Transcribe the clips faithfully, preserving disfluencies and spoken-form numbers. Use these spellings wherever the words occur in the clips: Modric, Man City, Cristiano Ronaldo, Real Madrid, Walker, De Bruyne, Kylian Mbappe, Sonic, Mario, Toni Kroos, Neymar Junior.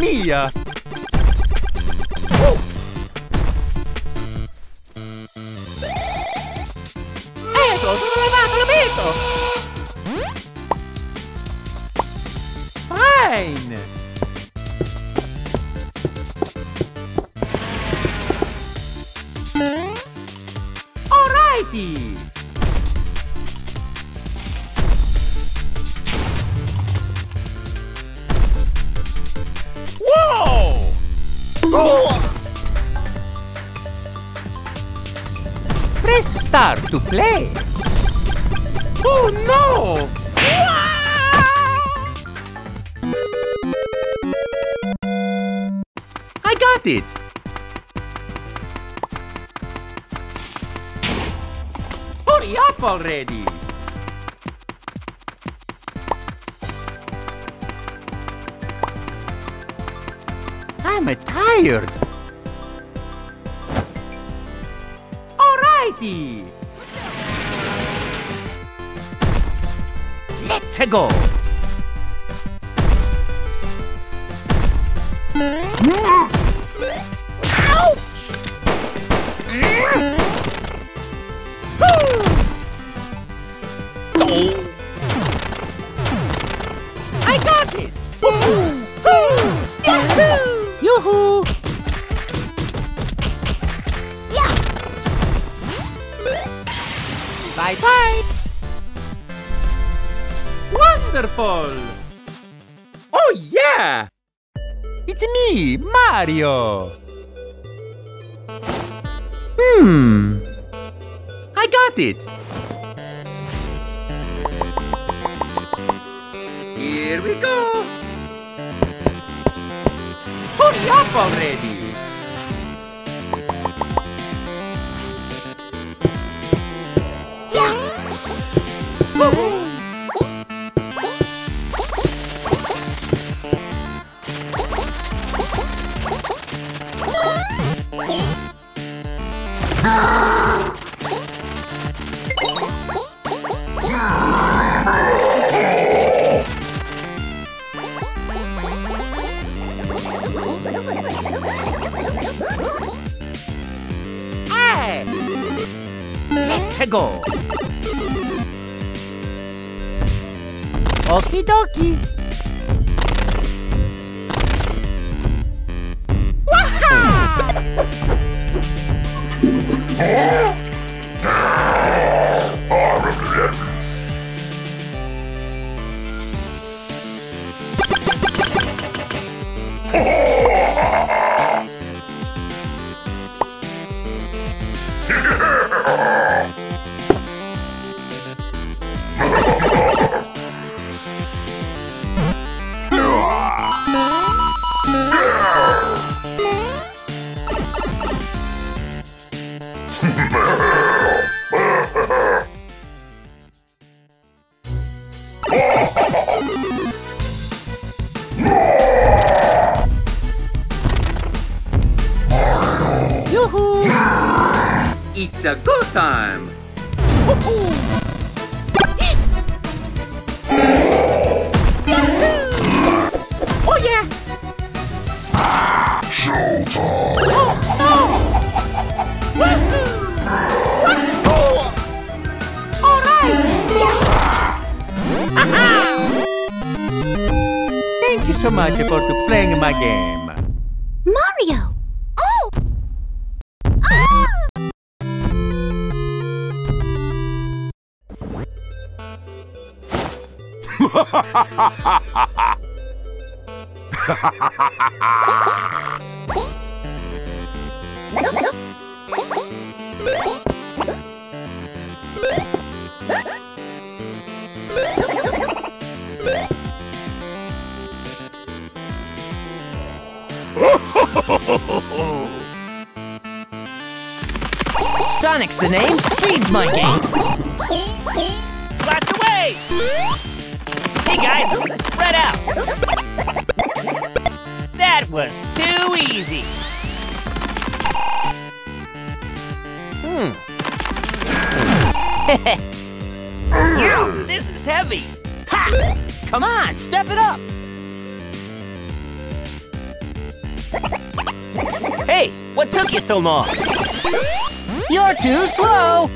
Mia. Oh. Eso, sono levato, l'abito. Fine. Alrighty. Start to play. Oh no! I got it. Hurry up already. I'm tired. Let's go. Ouch. I got it. Yoo-hoo. Bye bye! Wonderful! Oh yeah! It's me, Mario! Hmm... I got it! Here we go! Hurry up already! Go. Okie dokie. It's a good time! Oh yeah! Showtime! Oh no! Wahoo! Wahoo! so much for playing my game. Mario! Oh! Ah! Sonic's the name, speed's my game. Blast away! Hey guys, spread out. That was too easy. Hmm. Yo, this is heavy. Ha! Come on, step it up. Hey, what took you so long? You're too slow!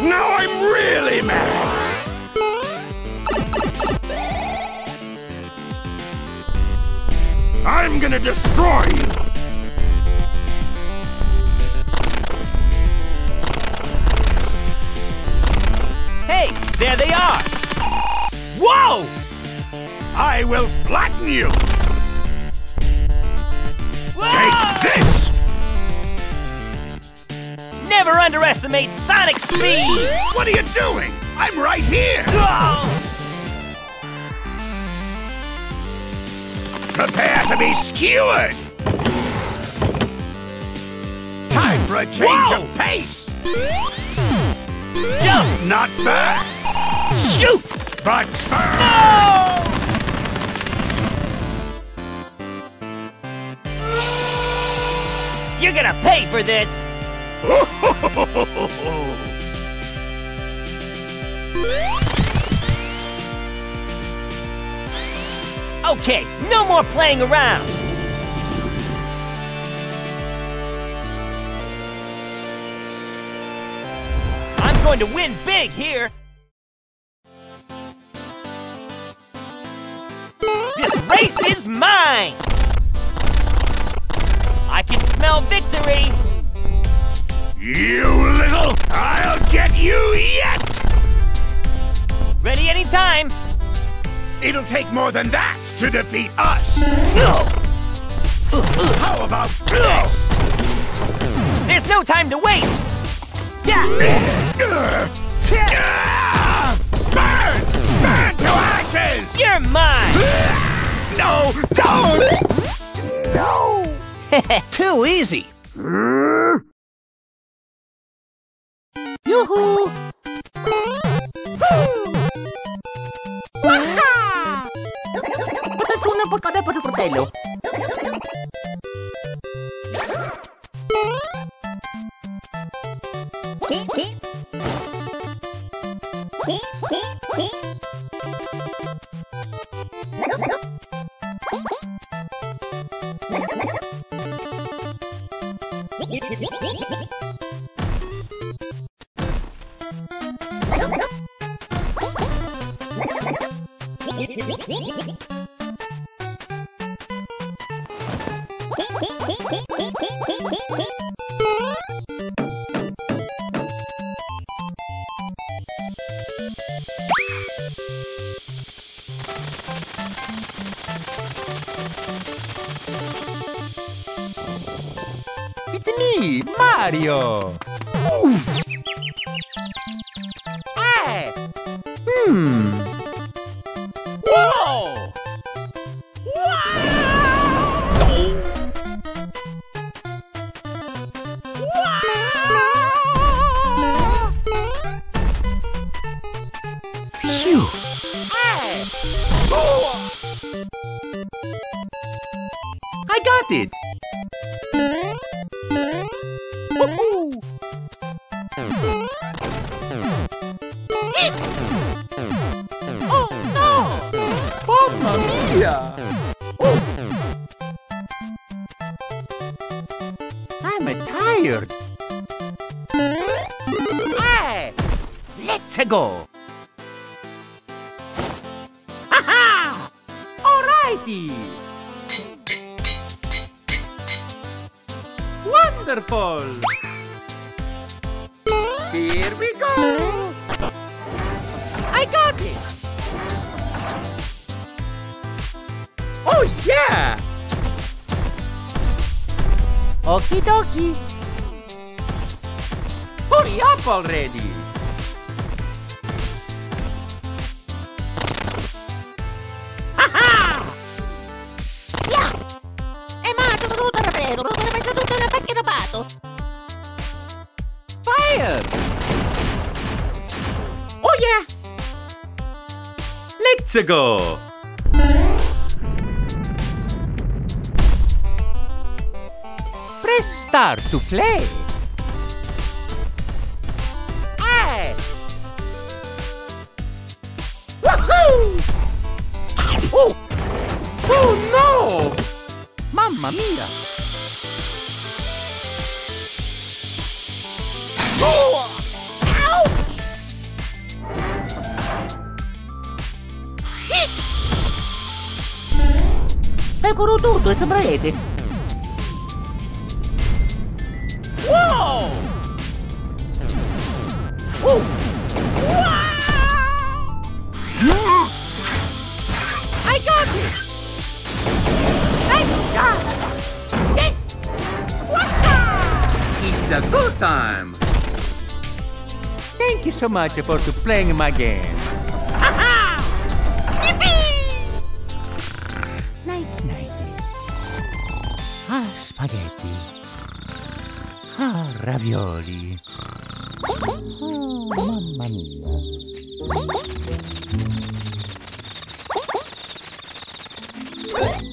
Now I'm really mad! I'm gonna destroy you! There they are! Whoa! I will flatten you! Whoa! Take this! Never underestimate Sonic's speed! What are you doing? I'm right here! Whoa! Prepare to be skewered! Time for a change Whoa! Of pace! Jump! Not back! Shoot! But first! No! You're gonna pay for this! Okay, no more playing around! I'm going to win big here! This is mine! I can smell victory! You little! I'll get you yet! Ready anytime! It'll take more than that to defeat us! No! How about this? There's no time to waste! Yeah! Burn! Burn to ashes! You're mine! No! Don't! No! Too easy! Yoo-hoo! Waha! Puteți una pe cadea pentru fratelul! Me, Mario! Ooh. Hey! Hmm... Whoa! Wow! Phew! Hey! Oh. I got it! Oh, mamma mia! Oh. go! Ha-ha! Alrighty! Wonderful! Here we go! I got it! Oh yeah! Okie dokie! Hurry up already! Ha-ha! Yeah! E ma che venuta da Pedro, come mai caduto nella pacchia da pato? Fire! Oh yeah! Let's go! Press start to play! Hey! Woohoo! Oh! Oh no! Mamma mia! Oh! Ouch! Hit! Pecoro turdo e sembraete! Wow! Oh! Wow! I got it! Nice job! Yes! Wow! It's a good time! Thank you so much for playing my game! Ha-ha! Yippee! Night, night. Ah, spaghetti. Ah, ravioli. Oh, mamma mia. What?